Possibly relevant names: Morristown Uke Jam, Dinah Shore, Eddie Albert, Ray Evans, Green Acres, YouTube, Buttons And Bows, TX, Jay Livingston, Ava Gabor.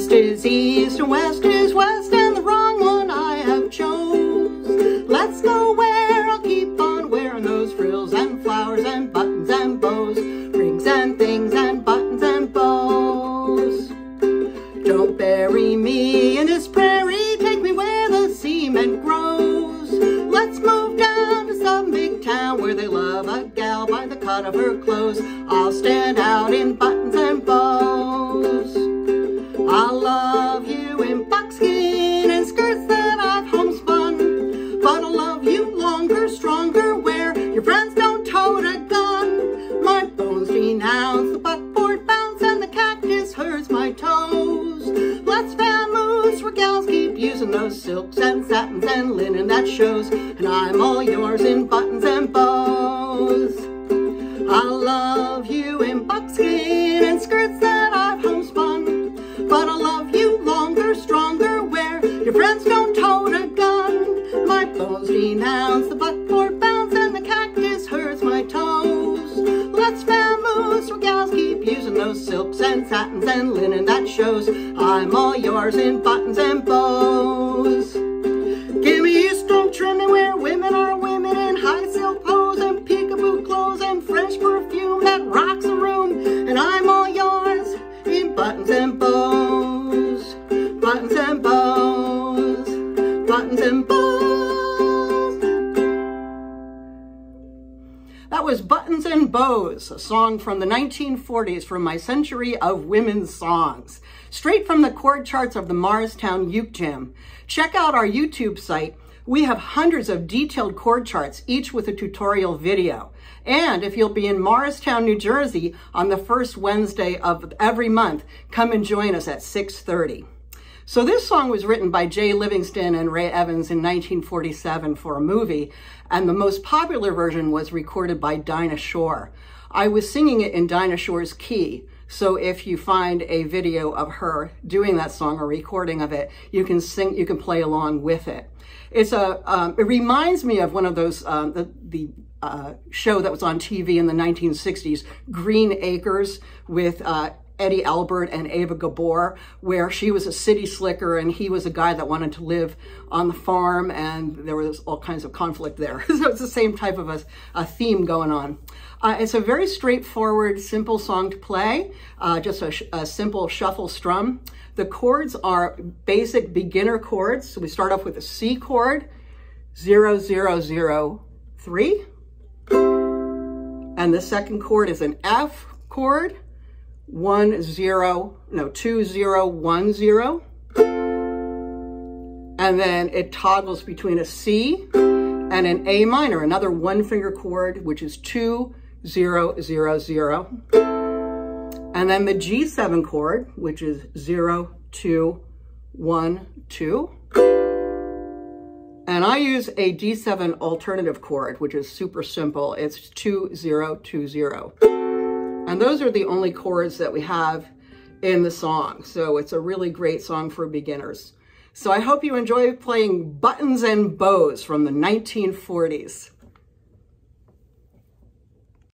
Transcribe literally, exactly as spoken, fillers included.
East is east and west is west, and the wrong one I have chose. Let's go where I'll keep on wearing those frills and flowers and buttons and bows, rings and things and buttons and bows. Don't bury me in this prairie, take me where the cement grows. Let's move down to some big town where they love a gal by the cut of her clothes. I'll stand out in buttons and bows. I love you in buckskin and skirts that I've homespun, but I'll love you longer, stronger, where your friends don't tote a gun. My bones denounce the buckboard bounce, and the cactus herds my toes. Let's vamoose where gals keep using those silks and satins and linen that shows, and I'm all yours in buttons and bows. I love you in buckskin and skirts that I've homespun, but I love you longer, stronger, where your friends don't tote a gun. My bones denounce the buckboard bounce, and the cactus hurts my toes. Let's vamoose where gals keep using those silks and satins and linen that shows. I'm all yours in buttons and bows. Give me your strong trimming where women are women in high silk hose and peekaboo clothes and French perfume that rocks a room, and I'm all yours in buttons and bows. Buttons and bows, buttons and bows. That was Buttons and Bows, a song from the nineteen forties from my century of women's songs, straight from the chord charts of the Morristown Uke Jam. Check out our YouTube site. We have hundreds of detailed chord charts, each with a tutorial video. And if you'll be in Morristown, New Jersey on the first Wednesday of every month, come and join us at six thirty. So this song was written by Jay Livingston and Ray Evans in nineteen forty-seven for a movie, and the most popular version was recorded by Dinah Shore. I was singing it in Dinah Shore's key, so if you find a video of her doing that song or recording of it, you can sing, you can play along with it. It's a, um, it reminds me of one of those, um, the, the uh, show that was on T V in the nineteen sixties, Green Acres, with uh, Eddie Albert and Ava Gabor, where she was a city slicker and he was a guy that wanted to live on the farm, and there was all kinds of conflict there. So it's the same type of a, a theme going on. Uh, it's a very straightforward, simple song to play, uh, just a, sh a simple shuffle strum. The chords are basic beginner chords. So we start off with a C chord, zero, zero, zero, three. And the second chord is an F chord, one zero, no, two zero, one zero. And then it toggles between a C and an A minor, another one finger chord, which is two zero, zero, zero. And then the G seven chord, which is zero, two, one, two. And I use a D seven alternative chord, which is super simple. It's two zero, two zero. And those are the only chords that we have in the song. So it's a really great song for beginners. So I hope you enjoy playing Buttons and Bows from the nineteen forties.